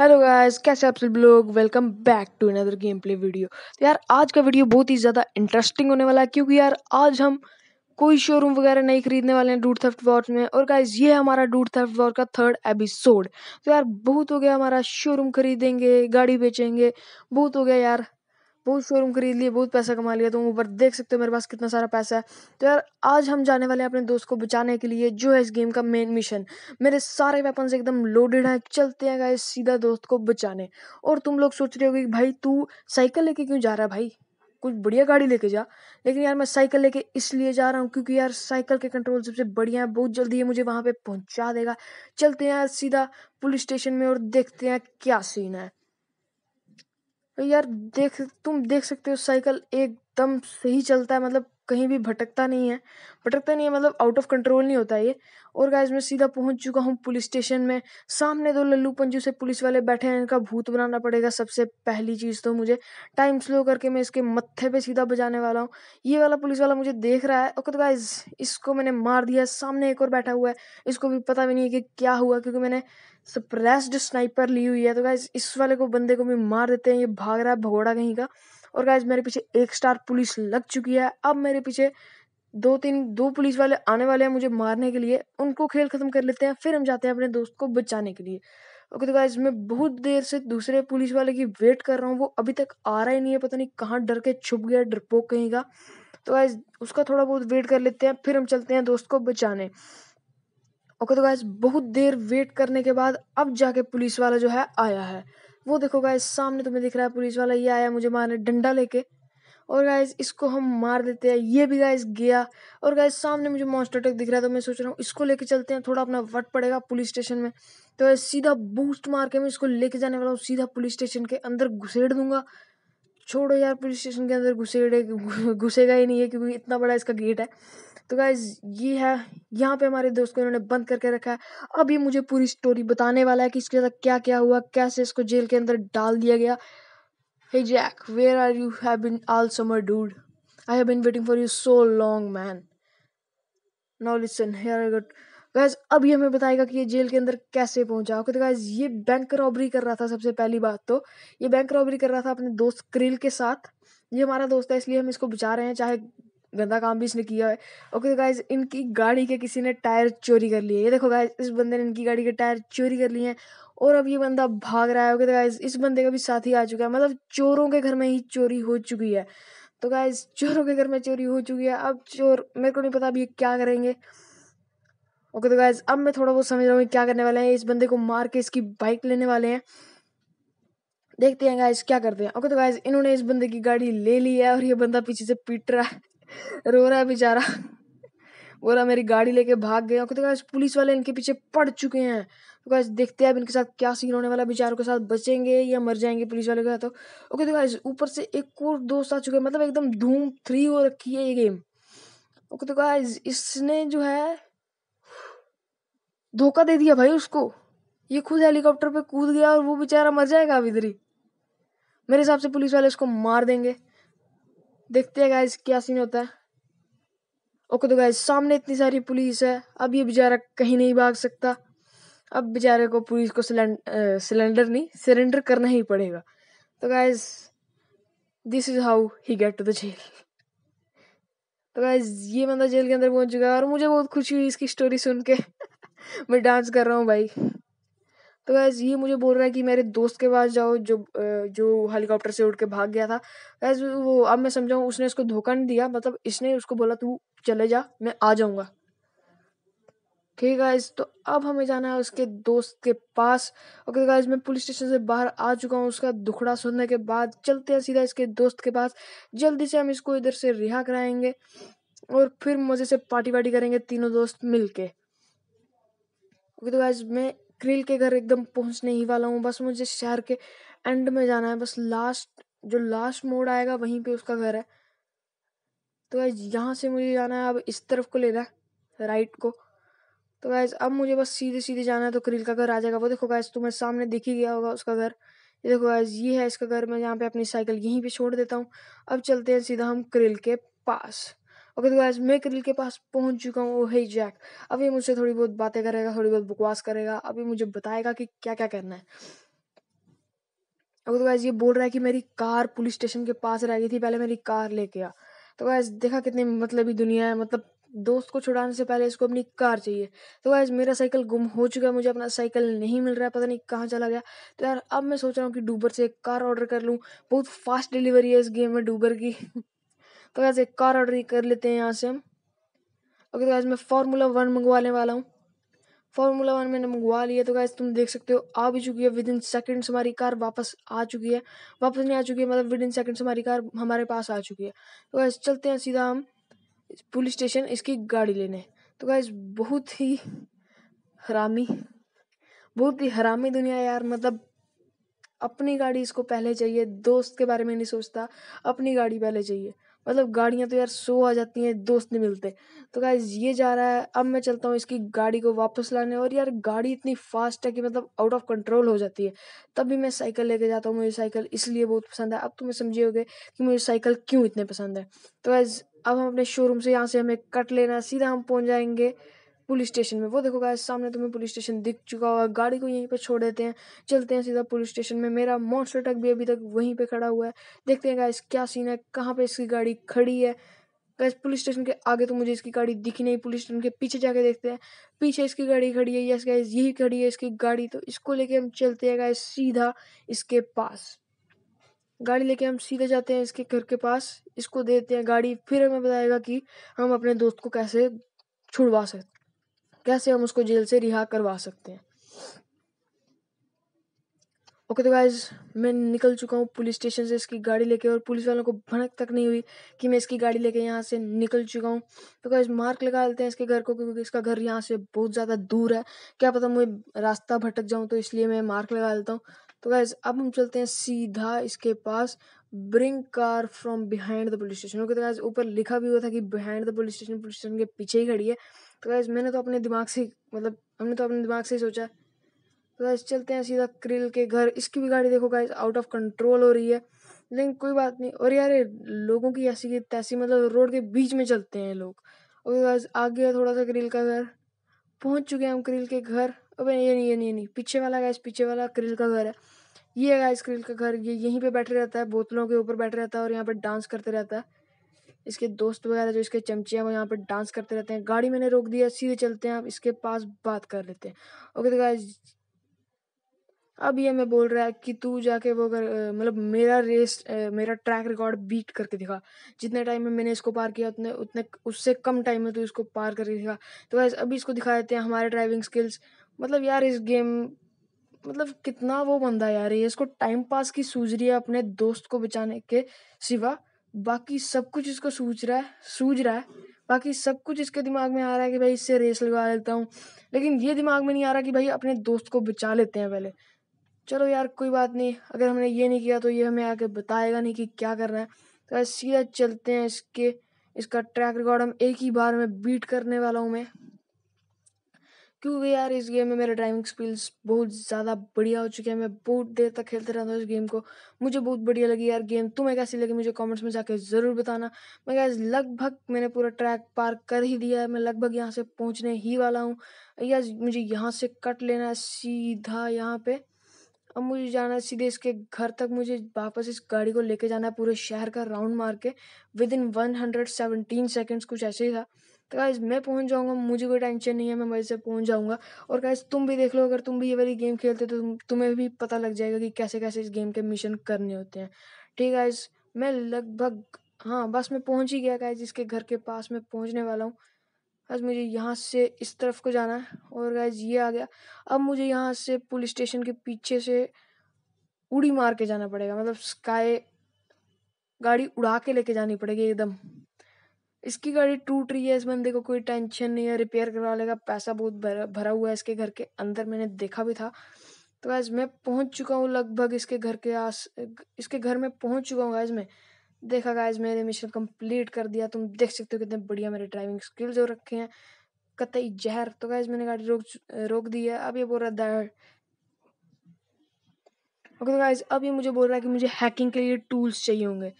Hello guys, कैसे आप सब लोग। Welcome back to another game play video. तो यार आज का वीडियो बहुत ही ज़्यादा इंटरेस्टिंग होने वाला है, क्योंकि यार आज हम कोई शोरूम वगैरह नहीं खरीदने वाले हैं डूड थेफ्टवॉर्स में। और गाइस ये हमारा डूड थेफ्टवॉर्स का थर्ड एपिसोड। तो यार बहुत हो गया हमारा, शोरूम खरीदेंगे, गाड़ी बेचेंगे, बहुत हो गया यार, बहुत शोरूम खरीद लिए, बहुत पैसा कमा लिया। तुम ऊपर देख सकते हो मेरे पास कितना सारा पैसा है। तो यार आज हम जाने वाले हैं अपने दोस्त को बचाने के लिए, जो है इस गेम का मेन मिशन। मेरे सारे वेपन्स एकदम लोडेड हैं, चलते हैं गाइस सीधा दोस्त को बचाने। और तुम लोग सोच रहे होगे कि भाई तू साइकिल लेके क्यों जा रहा है, भाई कुछ बढ़िया गाड़ी लेके जा। लेकिन यार मैं साइकिल लेके इसलिए जा रहा हूँ क्योंकि यार साइकिल के कंट्रोल सबसे बढ़िया है, बहुत जल्दी ये मुझे वहाँ पे पहुँचा देगा। चलते हैं यार सीधा पुलिस स्टेशन में और देखते हैं क्या सीन है। यार तुम देख सकते हो साइकिल एकदम सही चलता है, मतलब कहीं भी भटकता नहीं है, मतलब आउट ऑफ कंट्रोल नहीं होता ये। और गाइस मैं सीधा पहुंच चुका हूं पुलिस स्टेशन में। सामने दो लल्लू पंजू से पुलिस वाले बैठे हैं, इनका भूत बनाना पड़ेगा। सबसे पहली चीज़ तो मुझे टाइम स्लो करके मैं इसके मत्थे पे सीधा बजाने वाला हूँ। ये वाला पुलिस वाला मुझे देख रहा है। ओके तो गाइस इसको मैंने मार दिया। सामने एक और बैठा हुआ है, इसको भी पता भी नहीं है कि क्या हुआ, क्योंकि मैंने सप्रेस्ड स्नाइपर ली हुई है। तो गाइस इस वाले को बंदे को भी मार देते हैं, ये भाग रहा है भगोड़ा कहीं का। और गाइस मेरे पीछे एक स्टार पुलिस लग चुकी है। अब मेरे पीछे दो पुलिस वाले आने वाले हैं मुझे मारने के लिए, उनको खेल ख़त्म कर लेते हैं, फिर हम जाते हैं अपने दोस्त को बचाने के लिए। ओके तो गाइस मैं बहुत देर से दूसरे पुलिस वाले की वेट कर रहा हूँ, वो अभी तक आ रहा ही नहीं है, पता नहीं कहाँ डर के छुप गया डरपोक कहीं का। तो गाइस उसका थोड़ा बहुत वेट कर लेते हैं, फिर हम चलते हैं दोस्त को बचाने। ओके तो गाइस बहुत देर वेट करने के बाद अब जाके पुलिस वाला जो है आया है। वो देखो गाइस सामने तुम्हें दिख रहा है पुलिस वाला, ये आया मुझे मारने डंडा लेके। और गाइस इसको हम मार देते हैं, ये भी गाइस गया। और गाइस सामने मुझे मॉन्स्टर ट्रक दिख रहा है, तो मैं सोच रहा हूँ इसको लेके चलते हैं, थोड़ा अपना वट पड़ेगा पुलिस स्टेशन में। तो गाइस सीधा बूस्ट मार के मैं इसको लेके जाने वाला हूँ, सीधा पुलिस स्टेशन के अंदर घुसेड़ दूंगा। छोड़ो यार पुलिस स्टेशन के अंदर घुसेगा ही नहीं है, क्योंकि इतना बड़ा इसका गेट है। तो गाइस ये है, यहाँ पे हमारे दोस्त को इन्होंने बंद करके रखा है। अब ये मुझे पूरी स्टोरी बताने वाला है कि इसके साथ क्या क्या हुआ, कैसे इसको जेल के अंदर डाल दिया गया। Hey Jack, where are you, have been all summer dude, I have been waiting for you so long man, now listen here I got. Guys अब ये हमें बताएगा कि ये जेल के अंदर कैसे पहुंचा। ओके तो गाइस ये बैंक रॉबरी कर रहा था। सबसे पहली बात तो ये बैंक रॉबरी कर रहा था अपने दोस्त क्रिल के साथ। ये हमारा दोस्त है इसलिए हम इसको बचा रहे हैं, चाहे गंदा काम भी इसने किया है। ओके तो गाइस इनकी गाड़ी के किसी ने टायर चोरी कर लिए। ये देखो गाइस इस बंदे ने इनकी गाड़ी के टायर चोरी कर लिए हैं और अब ये बंदा भाग रहा है। ओके तो गाइस इस बंदे का भी साथी आ चुका है, मतलब चोरों के घर में ही चोरी हो चुकी है। तो गाइस चोरों के घर में चोरी हो चुकी है। अब चोर, मेरे को नहीं पता अब ये क्या करेंगे। ओके तो गाइस अब मैं थोड़ा बहुत समझ रहा हूँ क्या करने वाले हैं। इस बंदे को मार के इसकी बाइक लेने वाले हैं, देखते हैं गाइस क्या करते हैं। ओके तो गाइस इन्होंने इस बंदे की गाड़ी ले ली है और ये बंदा पीछे से पीट रहा है, रो रहा है बेचारा, बोला मेरी गाड़ी लेके भाग गया। ओके तो गाइस पुलिस वाले इनके पीछे पड़ चुके हैं। तो गाइस देखते हैं अब इनके साथ क्या सीन होने वाला है, बेचारों के साथ बचेंगे या मर जाएंगे पुलिस वाले के। तो ओके तो गाइस ऊपर से एक और दोस्त आ चुके हैं, मतलब एकदम धूम 3 हो रखी है ये गेम। ओके तो गाइस इसने जो है धोखा दे दिया भाई उसको, ये खुद हेलीकॉप्टर पे कूद गया और वो बेचारा मर जाएगा अब इधर ही। मेरे हिसाब से पुलिस वाले उसको मार देंगे, देखते हैं गाइस क्या सीन होता है। ओके तो गाइस सामने इतनी सारी पुलिस है, अब ये बेचारा कहीं नहीं भाग सकता। अब बेचारे को पुलिस को सरेंडर करना ही पड़ेगा। तो guys this is how he get to the jail. तो गाइस ये बंदा जेल के अंदर पहुंच चुका है और मुझे बहुत खुशी हुई इसकी स्टोरी सुन के। मैं डांस कर रहा हूँ भाई। तो गाइस ये मुझे बोल रहा है कि मेरे दोस्त के पास जाओ जो हेलीकॉप्टर से उड़ के भाग गया था। गाइस वो अब मैं समझाऊँ, उसने उसको धोखा नहीं दिया, मतलब इसने उसको बोला तू चले जा मैं आ जाऊँगा। ठीक है गाइस तो अब हमें जाना है उसके दोस्त के पास। ओके गाइस मैं पुलिस स्टेशन से बाहर आ चुका हूँ, उसका दुखड़ा सुनने के बाद चलते हैं सीधा इसके दोस्त के पास। जल्दी से हम इसको इधर से रिहा कराएंगे और फिर मज़े से पार्टी वार्टी करेंगे तीनों दोस्त मिल के। ओके तो गाइस मैं क्रिल के घर एकदम पहुंचने ही वाला हूँ, बस मुझे शहर के एंड में जाना है, बस लास्ट मोड़ आएगा वहीं पे उसका घर है। तो गाइस यहाँ से मुझे जाना है, अब इस तरफ को लेना है राइट को। तो गाइस अब मुझे बस सीधे जाना है तो क्रिल का घर आ जाएगा। वो देखो गाइस तुम्हें सामने दिख ही गया होगा उसका घर। ये देखो गाइस ये है इसका घर। मैं यहाँ पे अपनी साइकिल यहीं पर छोड़ देता हूँ। अब चलते हैं सीधा हम क्रिल के पास। ओके तो गाइस मैं क्रिल के पास पहुंच चुका हूँ। ओह हे जैक, अब ये मुझसे थोड़ी बहुत बातें करेगा, थोड़ी बहुत बकवास करेगा, अभी मुझे बताएगा कि क्या क्या करना है। तो गाइस ये बोल रहा है कि मेरी कार पुलिस स्टेशन के पास रह गई थी, पहले मेरी कार लेके आ। तो गाइस देखा कितनी मतलबी दुनिया है, मतलब दोस्त को छुड़ाने से पहले इसको अपनी कार चाहिए। तो गाइस मेरा साइकिल गुम हो चुका है, मुझे अपना साइकिल नहीं मिल रहा है, पता नहीं कहाँ चला गया। तो यार अब मैं सोच रहा हूँ कि डूबर से एक कार ऑर्डर कर लूँ, बहुत फास्ट डिलीवरी है इस गेम में डूबर की। तो गाइस एक कार ऑर्डर कर लेते हैं यहाँ से हम। ओके तो गाइस मैं फार्मूला 1 मंगवाने वाला हूँ। फार्मूला 1 मैंने मंगवा लिया। तो गाइस तुम देख सकते हो आ भी चुकी है, विद इन सेकेंड्स हमारी कार वापस आ चुकी है, वापस नहीं आ चुकी है मतलब विद इन सेकेंड्स हमारी कार हमारे पास आ चुकी है। तो गाइस चलते हैं सीधा हम पुलिस स्टेशन इसकी गाड़ी लेने। तो गाइस बहुत ही हरामी दुनिया यार, मतलब अपनी गाड़ी इसको पहले चाहिए, दोस्त के बारे में नहीं सोचता, अपनी गाड़ी पहले चाहिए। मतलब गाड़ियाँ तो यार 100 आ जाती हैं, दोस्त नहीं मिलते। तो गाइस ये जा रहा है, अब मैं चलता हूँ इसकी गाड़ी को वापस लाने। और यार गाड़ी इतनी फास्ट है कि मतलब आउट ऑफ कंट्रोल हो जाती है, तब भी मैं साइकिल लेके जाता हूँ। मुझे साइकिल इसलिए बहुत पसंद है, अब तुम्हें समझिएगा कि मुझे साइकिल क्यों इतने पसंद है। तो गाइस अब हम अपने शोरूम से यहाँ से हमें कट लेना है, सीधा हम पहुँच जाएंगे पुलिस स्टेशन में। वो देखो गाइस सामने तुम्हें पुलिस स्टेशन दिख चुका होगा, गाड़ी को यहीं पे छोड़ देते हैं, चलते हैं सीधा पुलिस स्टेशन में। मेरा मॉन्स्टर ट्रक भी अभी तक वहीं पे खड़ा हुआ है, देखते हैं गाइस क्या सीन है, कहाँ पे इसकी गाड़ी खड़ी है। गाइस पुलिस स्टेशन के आगे तो मुझे इसकी गाड़ी दिखी नहीं, पुलिस स्टेशन के पीछे जाके देखते हैं, पीछे इसकी गाड़ी खड़ी है। यस गाइस यही खड़ी है इसकी गाड़ी। तो इसको लेके हम चलते हैं गाइस सीधा इसके पास, गाड़ी लेके हम सीधे जाते हैं इसके घर के पास, इसको देते हैं गाड़ी। फिर हमें बताएगा कि हम अपने दोस्त को कैसे छुड़वा सकते, कैसे हम उसको जेल से रिहा करवा सकते हैं। ओके तो गाइस मैं निकल चुका हूँ पुलिस स्टेशन से इसकी गाड़ी लेके, और पुलिस वालों को भनक तक नहीं हुई कि मैं इसकी गाड़ी लेके यहाँ से निकल चुका हूँ। तो गाइस मार्क लगा लेते हैं इसके घर को, क्योंकि इसका घर यहाँ से बहुत ज़्यादा दूर है, क्या पता मुझे रास्ता भटक जाऊँ, तो इसलिए मैं मार्क लगा लेता हूँ। तो गाइस अब हम चलते हैं सीधा इसके पास, bring car from behind the police station. Okay तो गाइस ऊपर लिखा भी हुआ था कि बिहाइंड द पुलिस स्टेशन के पीछे ही खड़ी है। तो गाइस हमने तो अपने दिमाग से ही सोचा। तो गाइस चलते हैं सीधा क्रिल के घर, इसकी भी गाड़ी देखो गाइस आउट ऑफ कंट्रोल हो रही है, लेकिन कोई बात नहीं। और यार लोगों की ऐसी की तैसी, मतलब रोड के बीच में चलते हैं लोग। ओके गाइस आगे थोड़ा सा क्रिल का घर, पहुँच चुके हैं हम क्रिल के घर। अबे ये नहीं, पीछे वाला गाइस, पीछे वाला क्रिल का घर है, ये है गाइस क्रिल का घर। ये यहीं पे बैठे रहता है, बोतलों के ऊपर बैठे रहता है, और यहाँ पे डांस करते रहता है। इसके दोस्त वगैरह जो इसके चमचे हैं वो यहाँ पे डांस करते रहते हैं। गाड़ी मैंने रोक दिया, सीधे चलते हैं आप इसके पास, बात कर लेते हैं। ओके तो गाइस अब ये हमें बोल रहा है कि तू जाके वो मतलब मेरा ट्रैक रिकॉर्ड बीट करके दिखा, जितने टाइम में मैंने इसको पार किया उतने उससे कम टाइम में तू इसको पार करके दिखा। तो गाइस अभी इसको दिखा देते हैं हमारे ड्राइविंग स्किल्स। मतलब यार इस गेम, मतलब कितना वो बंदा यार, ये इसको टाइम पास की सूझ रही है अपने दोस्त को बचाने के सिवा, बाकी सब कुछ इसको सूझ रहा है। बाकी सब कुछ इसके दिमाग में आ रहा है कि भाई इससे रेस लगा लेता हूँ, लेकिन ये दिमाग में नहीं आ रहा कि भाई अपने दोस्त को बचा लेते हैं पहले। चलो यार कोई बात नहीं, अगर हमने ये नहीं किया तो ये हमें आके बताएगा नहीं कि क्या करना है। तो सीधा चलते हैं इसका ट्रैक रिकॉर्ड हम एक ही बार में बीट करने वाला हूँ मैं, क्योंकि यार इस गेम में मेरा ड्राइविंग स्किल्स बहुत ज़्यादा बढ़िया हो चुके हैं। मैं बहुत देर तक खेलते रहता हूँ इस गेम को, मुझे बहुत बढ़िया लगी यार गेम। तुम्हें कैसी लगी मुझे कमेंट्स में जाके ज़रूर बताना। मैं गाइस लगभग मैंने पूरा ट्रैक पार कर ही दिया है, मैं लगभग यहाँ से पहुँचने ही वाला हूँ। यार मुझे यहाँ से कट लेना है सीधा यहाँ पर, अब मुझे जाना है सीधे इसके घर तक, मुझे वापस इस गाड़ी को लेके जाना है पूरे शहर का राउंड मार के विद इन 117 सेकेंड्स, कुछ ऐसे ही था। तो गाइस मैं पहुंच जाऊंगा, मुझे कोई टेंशन नहीं है, मैं वहीं से पहुंच जाऊंगा। और गाइस तुम भी देख लो, अगर तुम भी ये वाली गेम खेलते हो तो तुम्हें भी पता लग जाएगा कि कैसे कैसे इस गेम के मिशन करने होते हैं। ठीक है गाइस मैं लगभग, हाँ बस मैं पहुंच ही गया गाइस, इसके घर के पास मैं पहुंचने वाला हूँ। गाइस मुझे यहाँ से इस तरफ को जाना है, और गाइस ये आ गया। अब मुझे यहाँ से पुलिस स्टेशन के पीछे से उड़ी मार के जाना पड़ेगा, मतलब स्काई गाड़ी उड़ा के लेके जानी पड़ेगी एकदम। इसकी गाड़ी टूट रही है, इस बंदे को कोई टेंशन नहीं है, रिपेयर करवा लेगा, पैसा बहुत भरा हुआ है इसके घर के अंदर, मैंने देखा भी था। तो गाइस मैं पहुंच चुका हूँ लगभग इसके घर में पहुंच चुका हूँ। गाइस मैं देखा, गाइस मैंने मिशन कंप्लीट कर दिया, तुम देख सकते हो कितने बढ़िया मेरे ड्राइविंग स्किल्स हो रखे हैं, कतई जहर। तो गाइस मैंने गाड़ी रोक दी है, अब ये बोल रहा है। ओके तो गाइस अब ये मुझे बोल रहा है कि मुझे हैकिंग के लिए टूल्स चाहिए होंगे।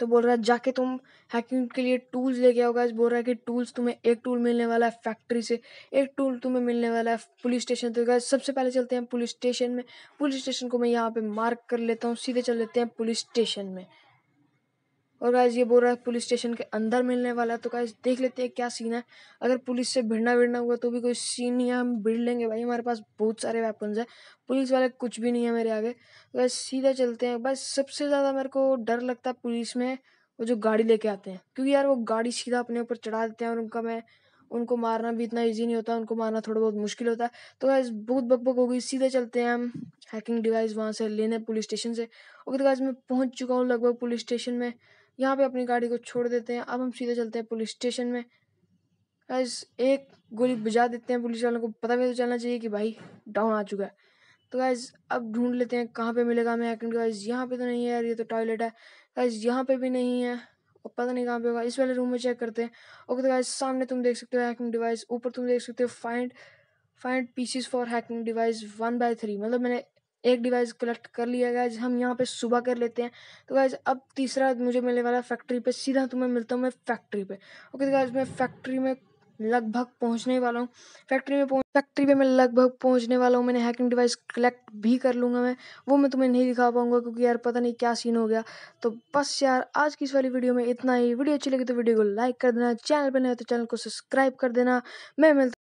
तो बोल रहा है जाके तुम हैकिंग के लिए टूल्स लेके आओ। गाइस बोल रहा है कि टूल्स तुम्हें एक टूल मिलने वाला है फैक्ट्री से, एक टूल तुम्हें मिलने वाला है पुलिस स्टेशन। तो गाइस सबसे पहले चलते हैं पुलिस स्टेशन में। पुलिस स्टेशन को मैं यहाँ पे मार्क कर लेता हूँ, सीधे चल लेते हैं पुलिस स्टेशन में। और गाइस ये बोल रहा है पुलिस स्टेशन के अंदर मिलने वाला है। तो गाइस देख लेते हैं क्या सीन है। अगर पुलिस से भिड़ना भिड़ना हुआ तो भी कोई सीन नहीं है, हम भिड़ लेंगे भाई, हमारे पास बहुत सारे वेपन्स हैं। पुलिस वाले कुछ भी नहीं है मेरे आगे। तो गाइस सीधा चलते हैं। बस सबसे ज़्यादा मेरे को डर लगता है पुलिस में वो जो गाड़ी लेके आते हैं, क्योंकि यार वो गाड़ी सीधा अपने ऊपर चढ़ा देते हैं और उनको मारना भी इतना ईजी नहीं होता, उनको मारना थोड़ा बहुत मुश्किल होता है। तो गाइस बहुत बकबक हो गई। सीधे चलते हैं हम हैकिंग डिवाइस वहाँ से लेने पुलिस स्टेशन से। ओके तो गाइस मैं पहुँच चुका हूँ लगभग पुलिस स्टेशन में। यहाँ पे अपनी गाड़ी को छोड़ देते हैं। अब हम सीधे चलते हैं पुलिस स्टेशन में। गाइस एक गोली बजा देते हैं, पुलिस वालों को पता भी तो चलना चाहिए कि भाई डाउन आ चुका है। तो गाइस अब ढूंढ लेते हैं कहाँ पे मिलेगा हमें हैकिंग डिवाइस। यहाँ पे तो नहीं है यार, ये तो टॉयलेट है। गाइस यहाँ पे भी नहीं है और पता नहीं कहाँ पे होगा। इस वाले रूम में चेक करते हैं। ओके तो गाइस सामने तुम देख सकते हो हैकिंग डिवाइस, ऊपर तुम देख सकते हो find pieces for hacking device 1/3। मतलब मैंने एक डिवाइस कलेक्ट कर लिया। गाइस हम यहाँ पे सुबह कर लेते हैं। तो गाइस अब तीसरा मुझे मिलने वाला फैक्ट्री पे। सीधा तुम्हें मिलता हूँ मैं फैक्ट्री पे। ओके तो गाइस मैं फैक्ट्री में लगभग पहुँचने वाला हूँ। फैक्ट्री पे मैं लगभग पहुँचने वाला हूँ। मैंने हैकिंग डिवाइस कलेक्ट भी कर लूँगा मैं, वो मैं तुम्हें नहीं दिखा पाऊँगा क्योंकि यार पता नहीं क्या सीन हो गया। तो बस यार आज की इस वाली वीडियो में इतना ही। वीडियो अच्छी लगी तो वीडियो को लाइक कर देना, चैनल पर नहीं हो तो चैनल को सब्सक्राइब कर देना। मैं मिलता